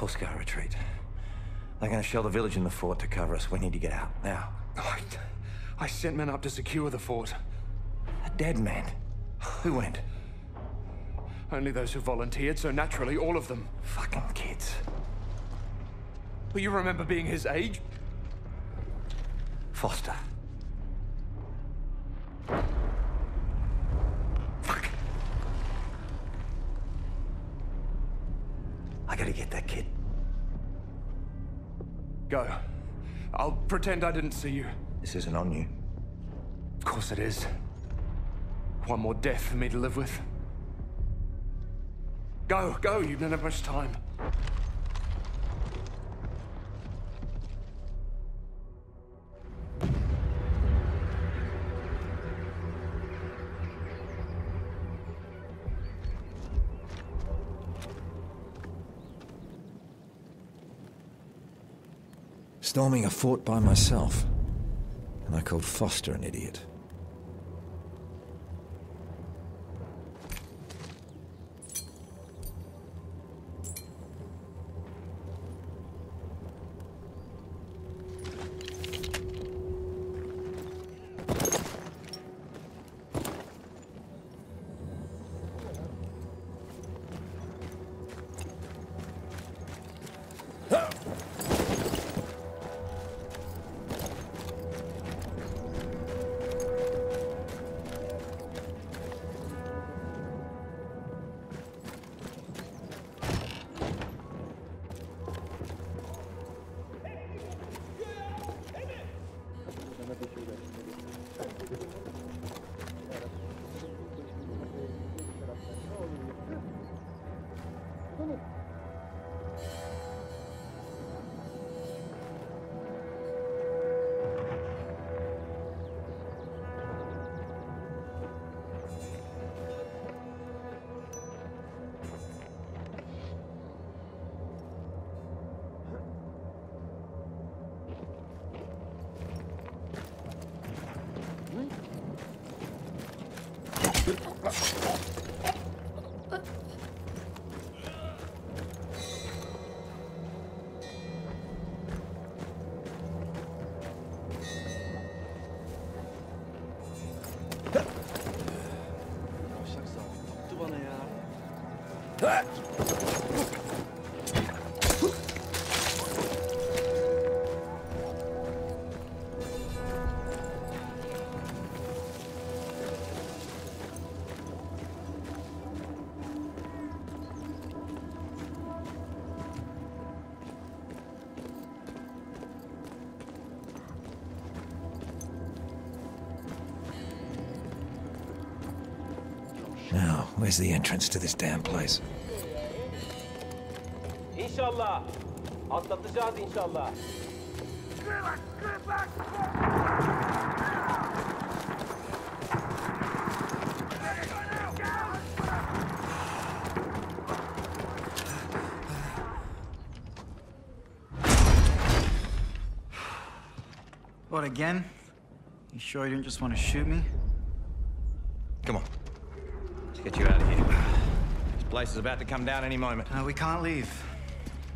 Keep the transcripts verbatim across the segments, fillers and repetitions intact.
full-scale retreat. They're going to shell the village and the fort to cover us. We need to get out, now. I, I sent men up to secure the fort. A dead man? Who went? Only those who volunteered, so naturally, all of them. Fucking kids. Well, you remember being his age? Foster. Fuck. I gotta get that kid. Go. I'll pretend I didn't see you. This isn't on you. Of course it is. One more death for me to live with. Go, go, you don't have much time. Storming a fort by myself, and I called Foster an idiot. Where's the entrance to this damn place? İnşallah. Atlatacağız inşallah. What again? You sure you didn't just want to shoot me? Come on. Get you out of here. This place is about to come down any moment. Uh, we can't leave.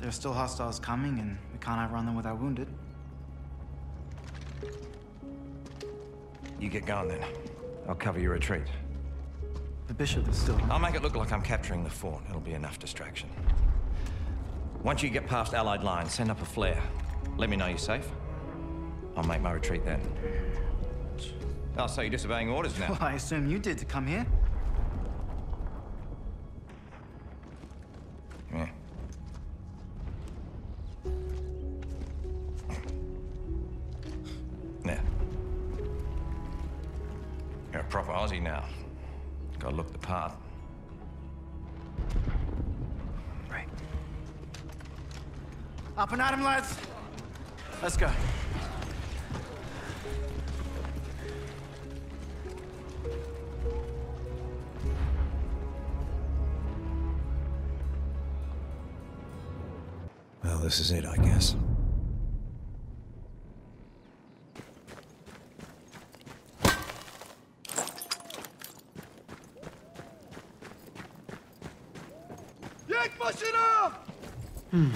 There are still hostiles coming, and we can't outrun them with our wounded. You get going then. I'll cover your retreat. The bishop is still... I'll make it look like I'm capturing the fort. It'll be enough distraction. Once you get past Allied lines, send up a flare. Let me know you're safe. I'll make my retreat then. Oh, so you're disobeying orders now? Well, I assume you did to come here. Now, gotta look the part. Right. Up and at him, lads. Let's go. Well, this is it, I guess. Hmm.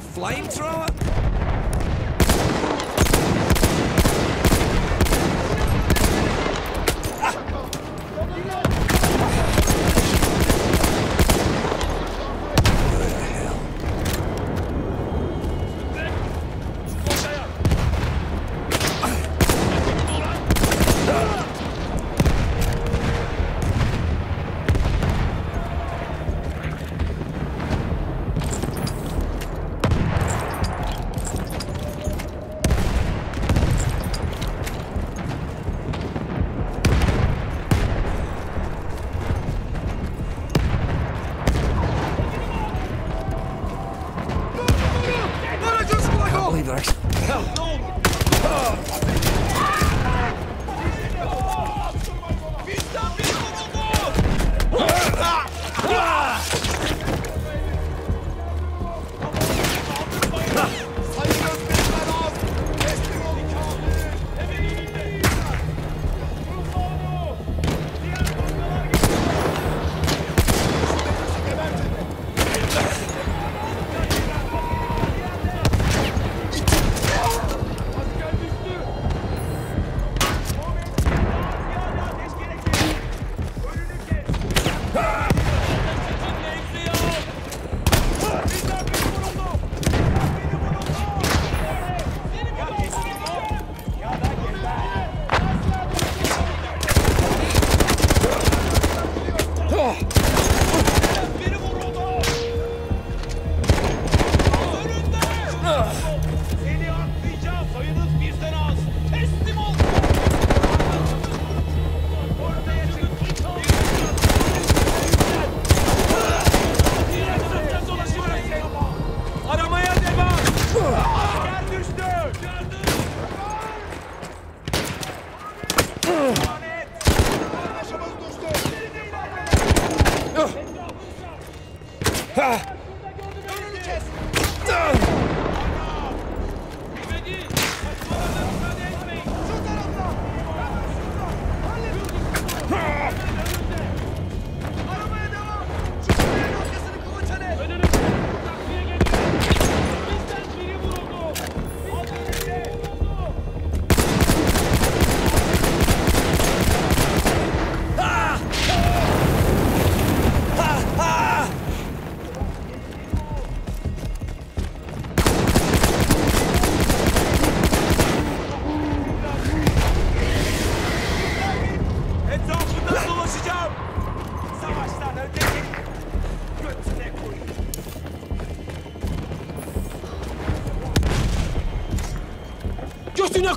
Flamethrower?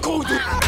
Koydum.